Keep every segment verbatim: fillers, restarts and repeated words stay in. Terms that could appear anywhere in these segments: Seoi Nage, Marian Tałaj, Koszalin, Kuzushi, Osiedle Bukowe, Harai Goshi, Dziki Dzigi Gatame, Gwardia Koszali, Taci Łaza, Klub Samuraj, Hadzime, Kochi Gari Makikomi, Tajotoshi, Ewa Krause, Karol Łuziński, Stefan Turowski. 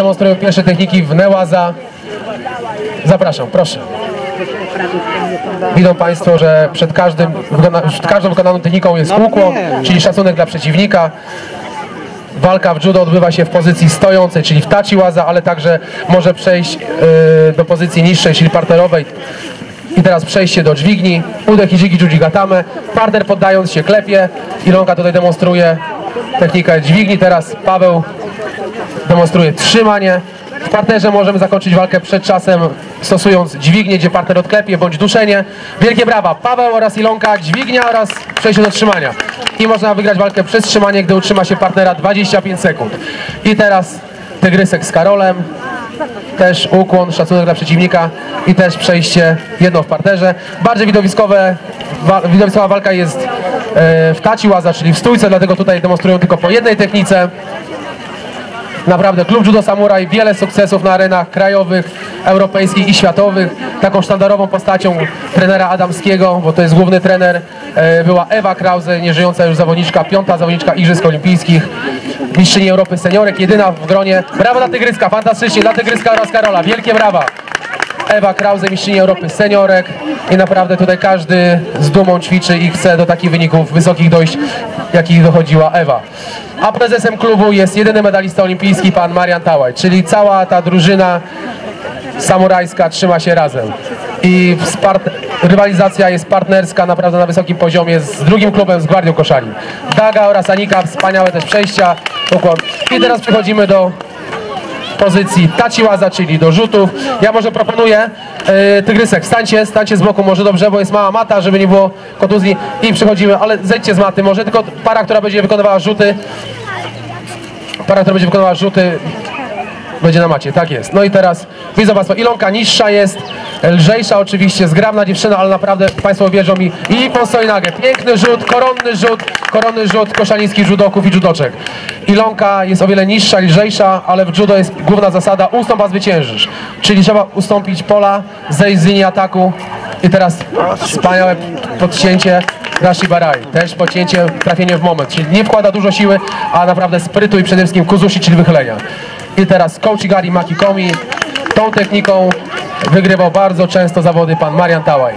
Demonstrują pierwsze techniki w nełaza. Zapraszam, proszę. Widzą Państwo, że przed, każdym, przed każdą wykonaną techniką jest kółko, czyli szacunek dla przeciwnika. Walka w judo odbywa się w pozycji stojącej, czyli w taci łaza, ale także może przejść yy, do pozycji niższej, czyli parterowej. I teraz przejście do dźwigni. Udech i dziki dzigi gatame. Parter poddając się klepie. Ilonka tutaj demonstruje technikę dźwigni. Teraz Paweł demonstruje trzymanie. W parterze możemy zakończyć walkę przed czasem, stosując dźwignię, gdzie parter odklepie, bądź duszenie. Wielkie brawa! Paweł oraz Ilonka, dźwignia oraz przejście do trzymania. I można wygrać walkę przez trzymanie, gdy utrzyma się partnera dwadzieścia pięć sekund. I teraz tygrysek z Karolem. Też ukłon, szacunek dla przeciwnika i też przejście jedno w parterze. Bardziej widowiskowe, wa, widowiskowa walka jest yy, w taci łaza, czyli w stójce, dlatego tutaj demonstrują tylko po jednej technice. Naprawdę klub Judo Samuraj, wiele sukcesów na arenach krajowych, europejskich i światowych. Taką sztandarową postacią trenera Adamskiego, bo to jest główny trener, była Ewa Krause, nieżyjąca już zawodniczka, piąta zawodniczka Igrzysk Olimpijskich, mistrzyni Europy seniorek, jedyna w gronie. Brawa dla tygryska, fantastycznie, dla tygryska oraz Karola, wielkie brawa! Ewa Krause, mistrzyni Europy seniorek i naprawdę tutaj każdy z dumą ćwiczy i chce do takich wyników wysokich dojść, jakich dochodziła Ewa. A prezesem klubu jest jedyny medalista olimpijski, pan Marian Tałaj, czyli cała ta drużyna samurajska trzyma się razem. I rywalizacja jest partnerska, naprawdę na wysokim poziomie z drugim klubem, z Gwardią Koszali. Daga oraz Anika, wspaniałe też przejścia. I teraz przechodzimy do pozycji taci łaza, czyli do rzutów. Ja może proponuję, yy, tygrysek, stańcie, stańcie z boku, może dobrze, bo jest mała mata, żeby nie było kontuzji. I przechodzimy, ale zejdźcie z maty, może tylko para, która będzie wykonywała rzuty. Para, która będzie wykonywała rzuty, będzie na macie, tak jest. No i teraz widzą Państwo, Ilonka niższa jest, lżejsza oczywiście, zgrabna dziewczyna, ale naprawdę Państwo wierzą mi. I po Seoi Nage, piękny rzut, koronny rzut, koronny rzut koszalińskich judoków i judoczek. Ilonka jest o wiele niższa, lżejsza, ale w judo jest główna zasada, ustąp a zwyciężysz. Czyli trzeba ustąpić pola, zejść z linii ataku. I teraz wspaniałe podcięcie Rashi Barai, też podcięcie, trafienie w moment, czyli nie wkłada dużo siły, a naprawdę sprytu i przede wszystkim kuzushi, czyli wychylenia. I teraz Kochi Gari Makikomi. Tą techniką wygrywał bardzo często zawody pan Marian Tałaj.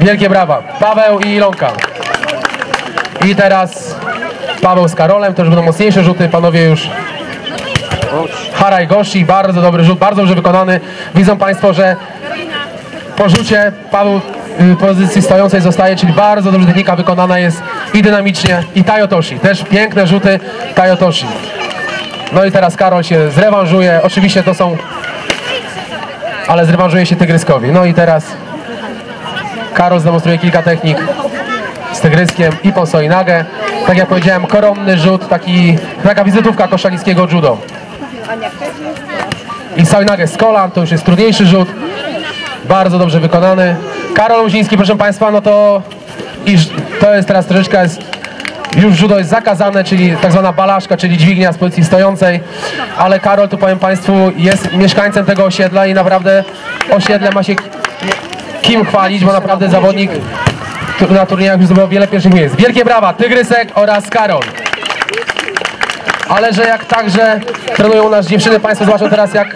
Wielkie brawa. Paweł i Ilonka. I teraz Paweł z Karolem. To już będą mocniejsze rzuty. Panowie już... Harai Goshi. Bardzo dobry rzut. Bardzo dobrze wykonany. Widzą Państwo, że po rzucie Paweł w pozycji stojącej zostaje, czyli bardzo dobrze technika wykonana jest i dynamicznie. I Tajotoshi. Też piękne rzuty Tajotoshi. No i teraz Karol się zrewanżuje, oczywiście to są, ale zrewanżuje się tygryskowi. No i teraz Karol zdemonstruje kilka technik z tygryskiem i po Seoi Nage. Tak jak powiedziałem, koronny rzut, taki, taka wizytówka koszalickiego judo. I Seoi Nage z kolan, to już jest trudniejszy rzut, bardzo dobrze wykonany. Karol Łuziński, proszę Państwa, no to, iż, to jest teraz troszeczkę... Jest, już judo jest zakazane, czyli tak zwana balaszka, czyli dźwignia z pozycji stojącej, ale Karol, tu powiem Państwu, jest mieszkańcem tego osiedla i naprawdę osiedle ma się kim chwalić, bo naprawdę zawodnik na turniejach już zdobył wiele pierwszych miejsc. Wielkie brawa, Tygrysek oraz Karol. Ale że jak także trenują nas dziewczyny, Państwo zobaczą teraz jak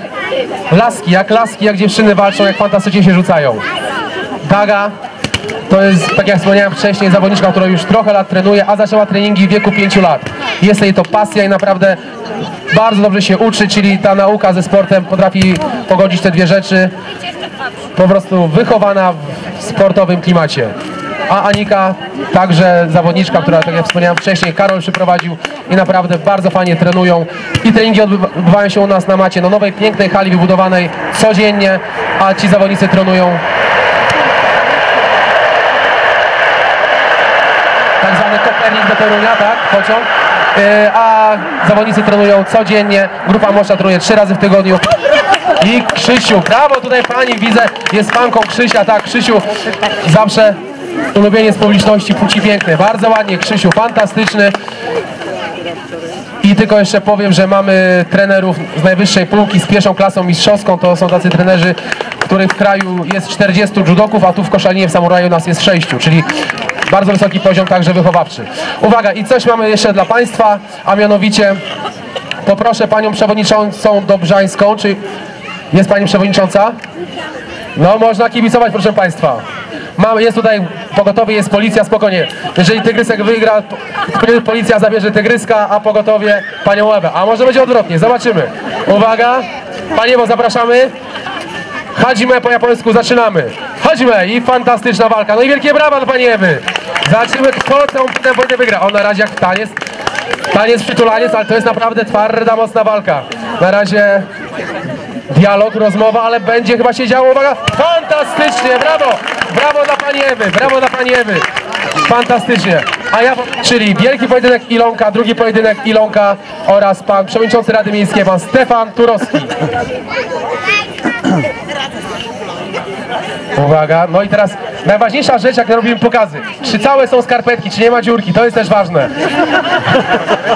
laski, jak laski, jak dziewczyny walczą, jak fantastycznie się rzucają. Daga. To jest, tak jak wspomniałem wcześniej, zawodniczka, która już trochę lat trenuje, a zaczęła treningi w wieku pięciu lat. Jest jej to pasja i naprawdę bardzo dobrze się uczy, czyli ta nauka ze sportem potrafi pogodzić te dwie rzeczy. Po prostu wychowana w sportowym klimacie. A Anika, także zawodniczka, która, tak jak wspomniałem wcześniej, Karol przyprowadził i naprawdę bardzo fajnie trenują. I treningi odbywają się u nas na macie, na nowej, pięknej hali wybudowanej codziennie, a ci zawodnicy trenują tak zwany Kopernik do Torunia, tak? Pociąg. Yy, a zawodnicy trenują codziennie. Grupa młodsza trenuje trzy razy w tygodniu. I Krzysiu, brawo tutaj pani, widzę, jest fanką Krzysia, tak? Krzysiu, zawsze ulubienie z publiczności, płci piękne. Bardzo ładnie, Krzysiu, fantastyczny. I tylko jeszcze powiem, że mamy trenerów z najwyższej półki, z pierwszą klasą mistrzowską. To są tacy trenerzy, których w kraju jest czterdziestu judoków, a tu w Koszalinie, w Samuraju nas jest sześciu, czyli bardzo wysoki poziom także wychowawczy. Uwaga, i coś mamy jeszcze dla Państwa, a mianowicie Poproszę panią przewodniczącą Dobrzańską. Czy jest pani przewodnicząca? No, można kibicować, proszę państwa. Mam, jest tutaj pogotowie, jest policja, spokojnie. Jeżeli tygrysek wygra, policja zabierze tygryska, a pogotowie panią Ewę. A może będzie odwrotnie, zobaczymy. Uwaga, paniewo, zapraszamy. Hadzime po japońsku, zaczynamy. Hadzime i fantastyczna walka. No i wielkie brawa dla pani Ewy. Zobaczymy, kto tę wojnę wygra. On na razie jak taniec, taniec przytulaniec, ale to jest naprawdę twarda, mocna walka. Na razie dialog, rozmowa, ale będzie chyba się działo. Uwaga, fantastycznie, brawo. Brawo dla pani Ewy, brawo dla pani Ewy. Fantastycznie. A ja, czyli wielki pojedynek Ilonka, drugi pojedynek Ilonka oraz pan przewodniczący Rady Miejskiej, pan Stefan Turowski. Uwaga, no i teraz najważniejsza rzecz, jak robimy pokazy. Czy całe są skarpetki, czy nie ma dziurki, to jest też ważne.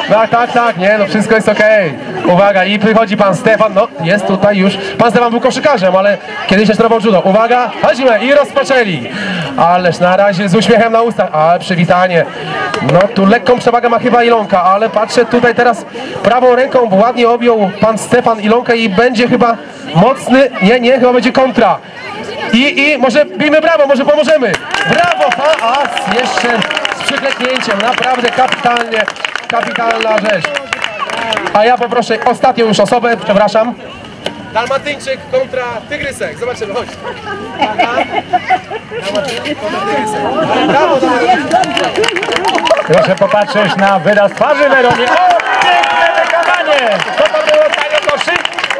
Tak, tak, tak, nie, no wszystko jest okej. Okay. Uwaga, i przychodzi pan Stefan, no jest tutaj już. Pan Stefan był koszykarzem, ale kiedyś też robił judo. Uwaga, chodzimy i rozpoczęli. Ależ na razie z uśmiechem na ustach, ale przywitanie. No tu lekką przewagę ma chyba Ilonka, ale patrzę tutaj teraz prawą ręką ładnie objął pan Stefan Ilonkę i będzie chyba mocny, nie, nie, chyba będzie kontra. I, i może bijmy brawo, może pomożemy. Brawo, a jeszcze z przykleknięciem, naprawdę kapitalnie, kapitalna rzecz. A ja poproszę ostatnią już osobę, przepraszam. Dalmatyńczyk kontra tygrysek, zobaczymy, chodź. Aha. Dalmatyńczyk kontra tygrysek. Brawo, Dalmatyńczyk. Proszę popatrzeć na wyraz twarzy Weronie. O, piękne wykazanie! Co to było, Tajotoshi?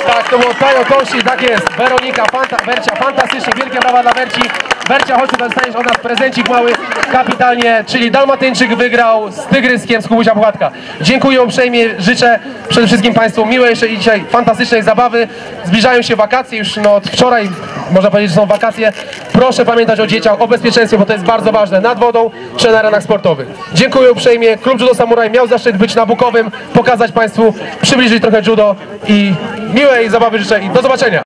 Tak, to było Tajotoshi, tak jest. Weronika, fanta, Wercia, fantastycznie, wielkie brawa dla Werci. Wercia, chodź, tutaj dostaniesz od nas prezencik mały, kapitalnie, czyli Dalmatyńczyk wygrał z tygryskiem z Kubusia Puchatka. Dziękuję uprzejmie, życzę przede wszystkim państwu miłej jeszcze i dzisiaj fantastycznej zabawy. Zbliżają się wakacje, już no, od wczoraj można powiedzieć, że są wakacje. Proszę pamiętać o dzieciach, o bezpieczeństwie, bo to jest bardzo ważne, nad wodą czy na arenach sportowych. Dziękuję uprzejmie, klub Judo Samuraj miał zaszczyt być na Bukowym, pokazać państwu, przybliżyć trochę judo i miłej zabawy życzę i do zobaczenia.